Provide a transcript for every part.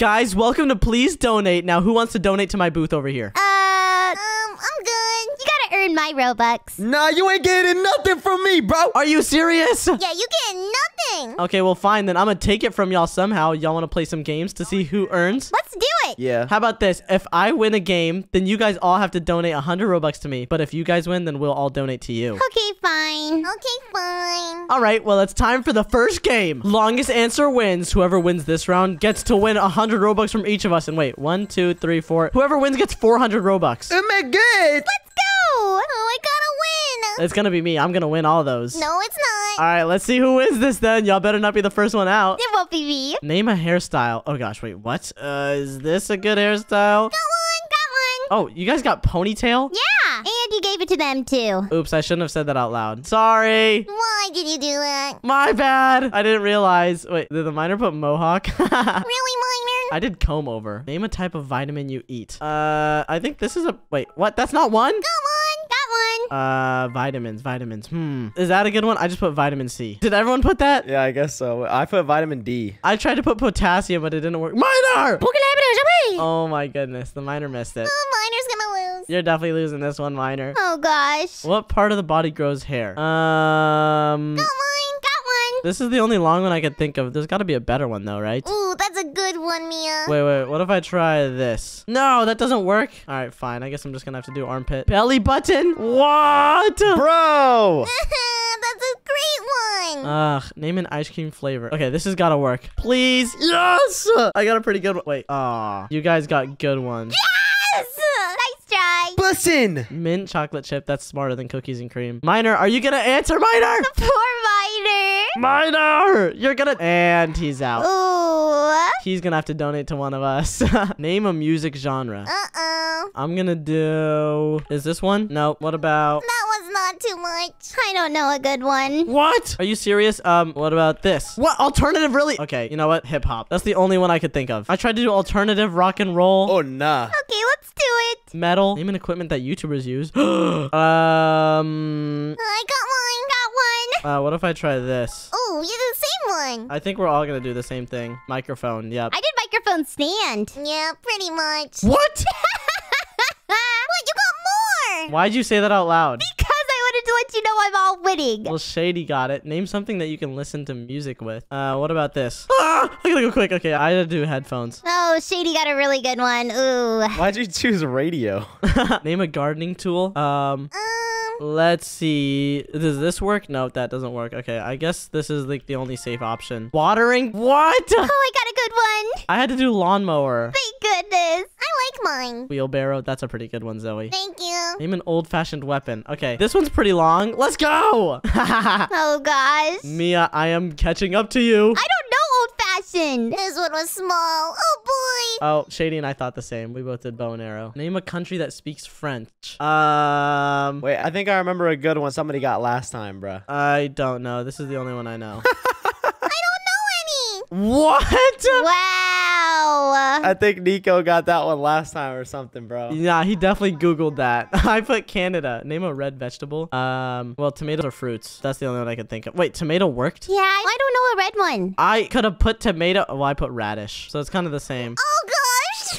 Guys, welcome to Please Donate. Now, who wants to donate to my booth over here? I'm good. You gotta earn my Robux. Nah, you ain't getting nothing from me, bro. Are you serious? Yeah, you getting nothing. Okay, well, fine then. I'm gonna take it from y'all somehow. Y'all wanna play some games to see who earns? Let's do it. Yeah. How about this? If I win a game, then you guys all have to donate 100 Robux to me. But if you guys win, then we'll all donate to you. Okay, fine. Okay, fine. All right, well, it's time for the first game. Longest answer wins. Whoever wins this round gets to win 100 Robux from each of us. And wait, 1, 2, 3, 4. Whoever wins gets 400 Robux. Oh my God. Let's go. Oh, I gotta win. It's gonna be me. I'm gonna win all those. No, it's not. All right, let's see who wins this then. Y'all better not be the first one out. It won't be me. Name a hairstyle. Oh gosh, wait, what? Is this a good hairstyle? Got one. Oh, you guys got ponytail? Yeah, and you gave it to them too. Oops, I shouldn't have said that out loud. Sorry. Why did you do that? My bad. I didn't realize. Wait, did the miner put mohawk? Really? I did comb over. Name a type of vitamin you eat. I think this is a... Wait, what? That's not one? Got one. Got one. Vitamins. Is that a good one? I just put vitamin C. Did everyone put that? Yeah, I guess so. I put vitamin D. I tried to put potassium, but it didn't work. Miner! Oh my goodness. The miner missed it. Oh, miner's gonna lose. You're definitely losing this one, miner. Oh gosh. What part of the body grows hair? Got one. This is the only long one I could think of. There's got to be a better one, though, right? Ooh, that's a good one, Mia. Wait. What if I try this? No, that doesn't work. All right, fine. I guess I'm just going to have to do armpit. Belly button? What? Bro! That's a great one. Ugh, name an ice cream flavor. Okay, this has got to work. Please. Yes! I got a pretty good one. Wait. Aw, you guys got good ones. Yes! Nice try. Listen. Mint chocolate chip. That's smarter than cookies and cream. Miner, are you going to answer, Miner? Poor Miner. Miner! You're gonna... And he's out. Ooh. He's gonna have to donate to one of us. Name a music genre. Uh-oh. I'm gonna do... Is this one? Nope. What about... That one's not too much. I don't know a good one. What? Are you serious? What about this? What? Alternative really? Okay, you know what? Hip-hop. That's the only one I could think of. I tried to do alternative rock and roll. Oh, nah. Okay, let's do it. Metal. Name an equipment that YouTubers use. I got one. What if I try this? Oh, you did the same one. I think we're all gonna do the same thing. Microphone, yep. I did microphone stand. Yeah, pretty much. What? What? You got more. Why'd you say that out loud? Because I wanted to let you know I'm all winning. Well, Shady got it. Name something that you can listen to music with. What about this? Ah, I gotta go quick. Okay, I gotta do headphones. Oh, Shady got a really good one. Ooh. Why'd you choose radio? Name a gardening tool. Let's see. Does this work? No, that doesn't work. Okay, I guess this is like the only safe option. Watering? What? Oh, I got a good one. I had to do lawnmower. Thank goodness. I like mine. Wheelbarrow. That's a pretty good one, Zoe. Thank you. Name an old-fashioned weapon. Okay, this one's pretty long. Let's go. Oh, gosh. Mia, I am catching up to you. I don't know old-fashioned. This one was small. Oh, boy. Oh, Shady and I thought the same. We both did bow and arrow. Name a country that speaks French. Wait, I think I remember a good one somebody got last time, bro. I don't know. This is the only one I know. I don't know any. What? Wow. I think Nico got that one last time or something, bro. Yeah, he definitely Googled that. I put Canada. Name a red vegetable. Well, tomatoes are fruits. That's the only one I could think of. Wait, tomato worked? Yeah, I don't know a red one. I could have put tomato. Well, I put radish. So it's kind of the same. Oh.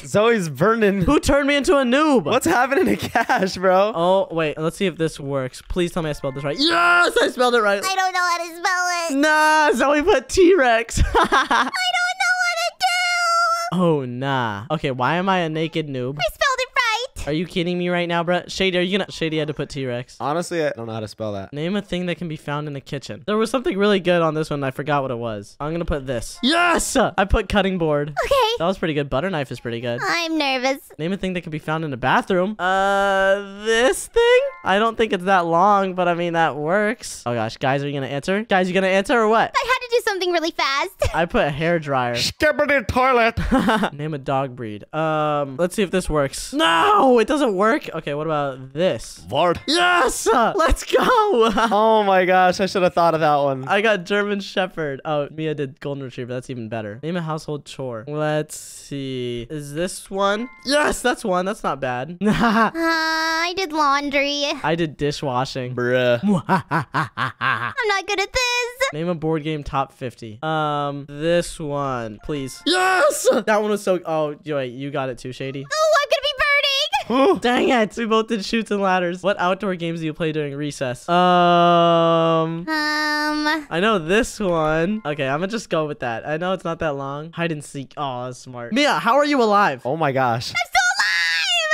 Zoe's burning. Who turned me into a noob? What's happening to Cash, bro? Oh, wait. Let's see if this works. Please tell me I spelled this right. Yes, I spelled it right. I don't know how to spell it. Nah, Zoe put T-Rex. I don't know what to do. Oh, nah. Okay, why am I a naked noob? I spelled it right. Are you kidding me right now, bro? Shady, are you gonna... Shady had to put T-Rex. Honestly, I don't know how to spell that. Name a thing that can be found in the kitchen. There was something really good on this one. I forgot what it was. I'm gonna put this. Yes! I put cutting board. Okay. That was pretty good. Butter knife is pretty good. I'm nervous. Name a thing that can be found in a bathroom. This thing? I don't think it's that long, but I mean, that works. Oh gosh, guys, are you gonna answer? Guys, you gonna answer or what? I had to do something really fast. I put a hairdryer. Skibberty toilet. Name a dog breed. Let's see if this works. No, it doesn't work. Okay, what about this? Vard. Yes! Let's go! Oh my gosh, I should have thought of that one. I got German Shepherd. Oh, Mia did Golden Retriever. That's even better. Name a household chore. Let's see. Is this one? Yes, that's one. That's not bad. I did laundry. I did dishwashing. Bruh. I'm not good at this. Name a board game top 50. This one, please. Yes! That one was so... Oh, wait, you got it too, Shady. Oh, I'm gonna be birding! Dang it! We both did Chutes and Ladders. What outdoor games do you play during recess? I know this one. Okay, I'm gonna just go with that. I know it's not that long. Hide and seek. Oh, that's smart. Mia, how are you alive? Oh my gosh.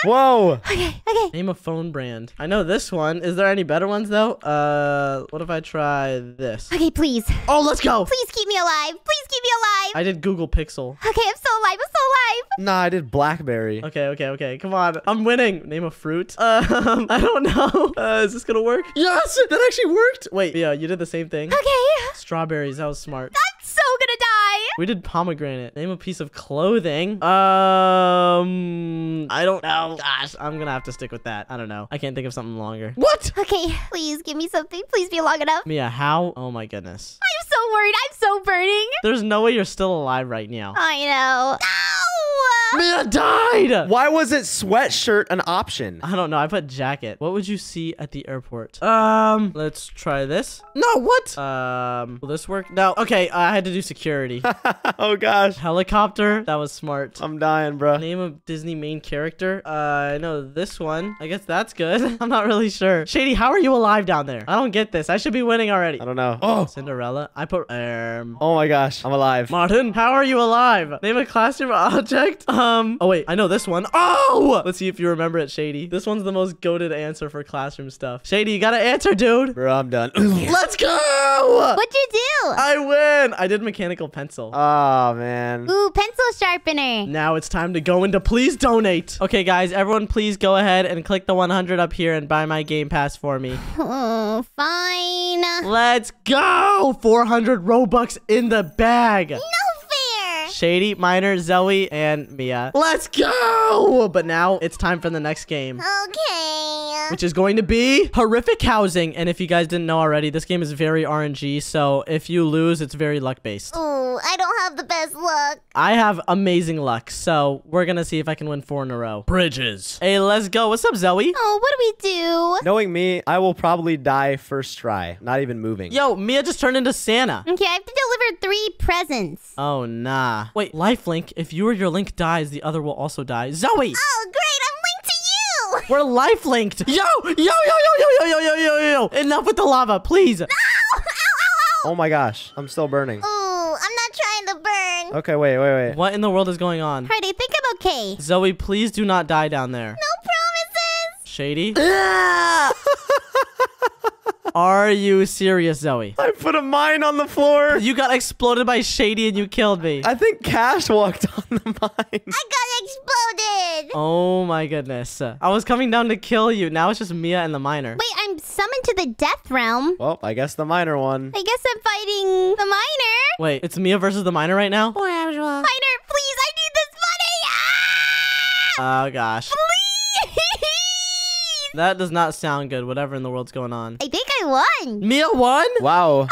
Whoa. Okay. Name a phone brand. I know this one. Is there any better ones, though? What if I try this? Okay, please. Oh, let's go. Please keep me alive. Please keep me alive. I did Google Pixel. Okay, I'm so alive. I'm so alive. Nah, I did BlackBerry. Okay. Come on. I'm winning. Name a fruit. I don't know. Is this gonna work? Yes, that actually worked. Wait, yeah, you did the same thing. Okay. Strawberries. That was smart. I'm so gonna die. We did pomegranate. Name a piece of clothing. I don't know. Gosh, I'm gonna have to stick with that. I don't know. I can't think of something longer. What? Okay, please give me something. Please be long enough. Mia, how? Oh my goodness. I'm so worried. I'm so burning. There's no way you're still alive right now. I know. No! Mia died! Why wasn't sweatshirt an option? I don't know. I put jacket. What would you see at the airport? Let's try this. No, what? Will this work? No. Okay, I had to do security. Oh gosh. Helicopter. That was smart. I'm dying, bro. Name of Disney main character. I know this one. I guess that's good. I'm not really sure. Shady, how are you alive down there? I don't get this. I should be winning already. I don't know. Oh, Cinderella. I put oh my gosh, I'm alive. Martin, how are you alive? Name a classroom object. Oh wait, I know this one. Oh, let's see if you remember it, Shady. This one's the most goated answer for classroom stuff. Shady, you gotta answer, dude. Bro, I'm done. Let's go. What'd you do? I win. I did mechanical pencil. Oh man. Ooh, pencil sharpener. Now it's time to go into please donate. Okay, guys. Everyone, please go ahead and click the 100 up here and buy my Game Pass for me. Oh, fine. Let's go. 400 Robux in the bag. No fair. Shady, Minor, Zoe, and Mia. Let's go. But now it's time for the next game. Okay. Which is going to be horrific housing. And if you guys didn't know already, this game is very RNG. So if you lose, it's very luck based. Oh, I don't have the best luck. I have amazing luck, so we're gonna see if I can win 4 in a row. Bridges. Hey, let's go. What's up, Zoe? Oh, what do we do? Knowing me, I will probably die first try. Not even moving. Yo, Mia just turned into Santa. Okay, I have to deliver 3 presents. Oh, nah. Wait, lifelink. If you or your link dies, the other will also die. Zoe! Oh, great. I'm linked to you. We're lifelinked. Yo. Enough with the lava, please. No! Ow. Oh, my gosh. I'm still burning. Oh. Okay, wait. What in the world is going on? Alright, I think I'm okay. Zoe, please do not die down there. No promises. Shady? Are you serious, Zoe? I put a mine on the floor. You got exploded by Shady and you killed me. I think Cash walked on the mine. I got exploded. Oh my goodness. I was coming down to kill you. Now it's just Mia and the Miner. Wait, I'm summoned to the death realm. Well, I guess the Miner won. I guess I'm fighting the Miner. Wait, it's Mia versus the Miner right now? Miner, please, I need this money. Ah! Oh gosh. Please. That does not sound good, whatever in the world's going on. I think I won. Mia won? Wow. I won!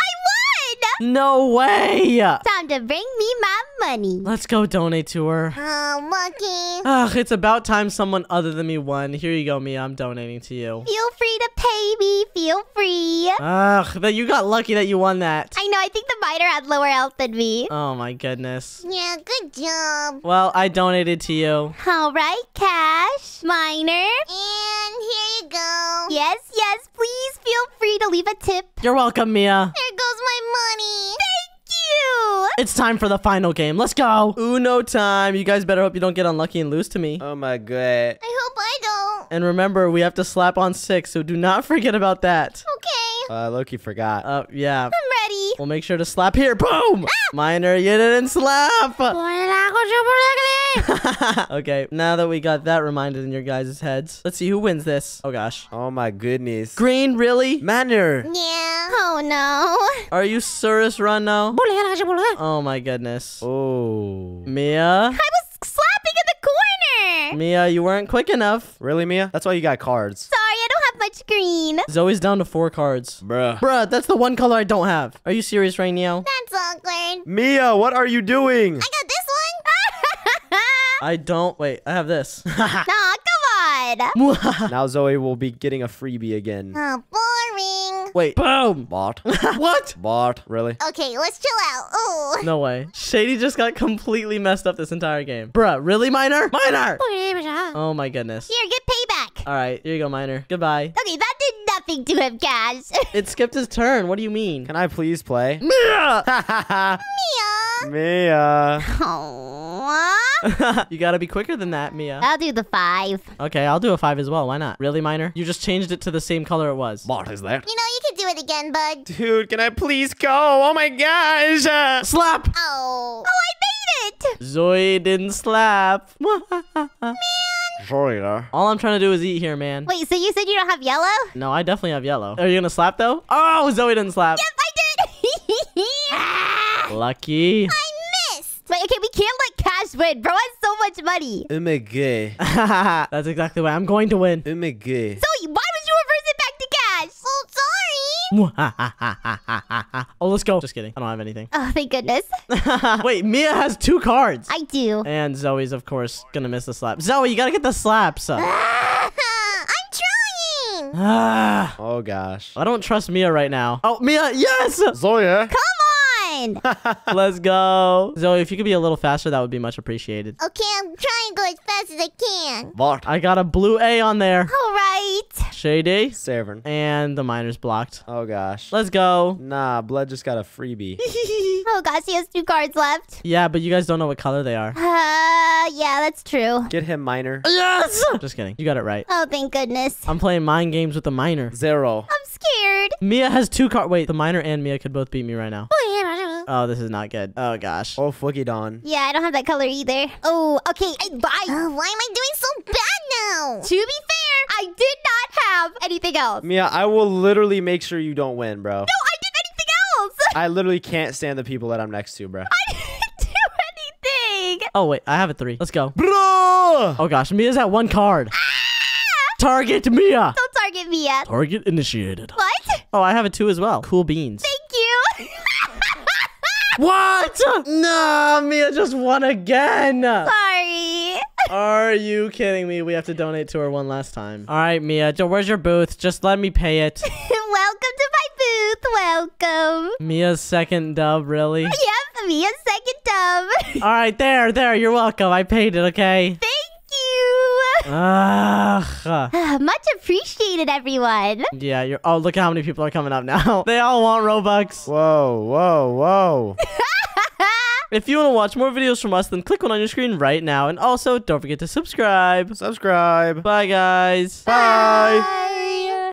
No way! Time to bring me my money. Let's go donate to her. Oh, monkey. Ugh, it's about time someone other than me won. Here you go, Mia. I'm donating to you. Feel free to pay me. Feel free. Ugh, but you got lucky that you won that. I know. I think the miner had lower health than me. Oh, my goodness. Yeah, good job. Well, I donated to you. All right, Cash, Miner. And here you go. Yes. Please feel free to leave a tip. You're welcome, Mia. There goes my money. It's time for the final game. Let's go. Uno time. You guys better hope you don't get unlucky and lose to me. Oh my god. I hope I don't. And remember, we have to slap on 6, so do not forget about that. Okay. Loki forgot. Oh, yeah. I'm ready. We'll make sure to slap here. Boom! Ah! Minor, you didn't slap. Okay, now that we got that reminded in your guys' heads, let's see who wins this. Oh, gosh. Oh, my goodness. Green, really? Manor. Yeah. Oh, no. Are you serious right now? Oh, my goodness. Oh. Mia? I was slapping in the corner. Mia, you weren't quick enough. Really, Mia? That's why you got cards. Sorry, I don't have much green. Zoe's down to 4 cards. Bruh, that's the one color I don't have. Are you serious right now? That's awkward. Mia, what are you doing? I got this one. I don't. Wait, I have this. Nah, come on. Now Zoe will be getting a freebie again. Oh, boring. Wait. Boom. Bart. What? Bart. Really? Okay, let's chill out. Ooh. No way. Shady just got completely messed up this entire game. Bruh, really, Miner? Miner! Oh my goodness. Here, get payback. All right, here you go, Miner. Goodbye. Okay, that did nothing to him, guys. It skipped his turn. What do you mean? Can I please play? Mia! Mia! Mia. Aww. You gotta be quicker than that, Mia. I'll do the 5. Okay, I'll do a 5 as well. Why not? Really, Miner? You just changed it to the same color it was. What is that? You know, you can do it again, bud. Dude, can I please go? Oh my gosh. Slap. Oh. Oh, I made it. Zoe didn't slap. Man. Sorry, though. All I'm trying to do is eat here, man. Wait, so you said you don't have yellow? No, I definitely have yellow. Are you gonna slap, though? Oh, Zoe didn't slap. Yep, I did. Lucky. I missed. Wait, okay, we can't let Cash win. Bro has so much money. Umegay. That's exactly why I'm going to win. Umegay. Zoe, why would you reverse it back to Cash? Oh, sorry. Oh, let's go. Just kidding. I don't have anything. Oh, thank goodness. Wait, Mia has 2 cards. I do. And Zoe's, of course, gonna miss the slap. Zoe, you gotta get the slaps. I'm trying. Oh, gosh. I don't trust Mia right now. Oh, Mia, yes! Zoe, come Let's go. Zoe, if you could be a little faster, that would be much appreciated. Okay, I'm trying to go as fast as I can. Bart. I got a blue A on there. All right. Shady. Severn. And the Miner's blocked. Oh, gosh. Let's go. Nah, Blood just got a freebie. Oh, gosh, he has 2 cards left. Yeah, but you guys don't know what color they are. Yeah, that's true. Get him, Miner. Yes! Just kidding. You got it right. Oh, thank goodness. I'm playing mind games with the Miner. 0. I'm scared. Mia has 2 cards. Wait, the Miner and Mia could both beat me right now. Oh, this is not good. Oh, gosh. Oh, Foogie Don. Yeah, I don't have that color either. Oh, okay. Why am I doing so bad now? To be fair, I did not have anything else. Mia, I will literally make sure you don't win, bro. No, I did anything else. I literally can't stand the people that I'm next to, bro. I didn't do anything. Oh, wait. I have a 3. Let's go. Bro! Oh, gosh. Mia's at 1 card. Target Mia. Don't target Mia. Target initiated. What? Oh, I have a 2 as well. Cool beans. Thank you. What? Nah, Mia just won again. Sorry. Are you kidding me? We have to donate to her one last time. All right, Mia, where's your booth? Just let me pay it. Welcome to my booth. Welcome. Mia's second dub, really? Yep, Mia's second dub. All right, there. You're welcome. I paid it, okay? Thank you. Much appreciated, everyone. Yeah, you're... Oh, look at how many people are coming up now. They all want Robux. Whoa. If you want to watch more videos from us, then click one on your screen right now. And also, don't forget to subscribe. Bye, guys. Bye.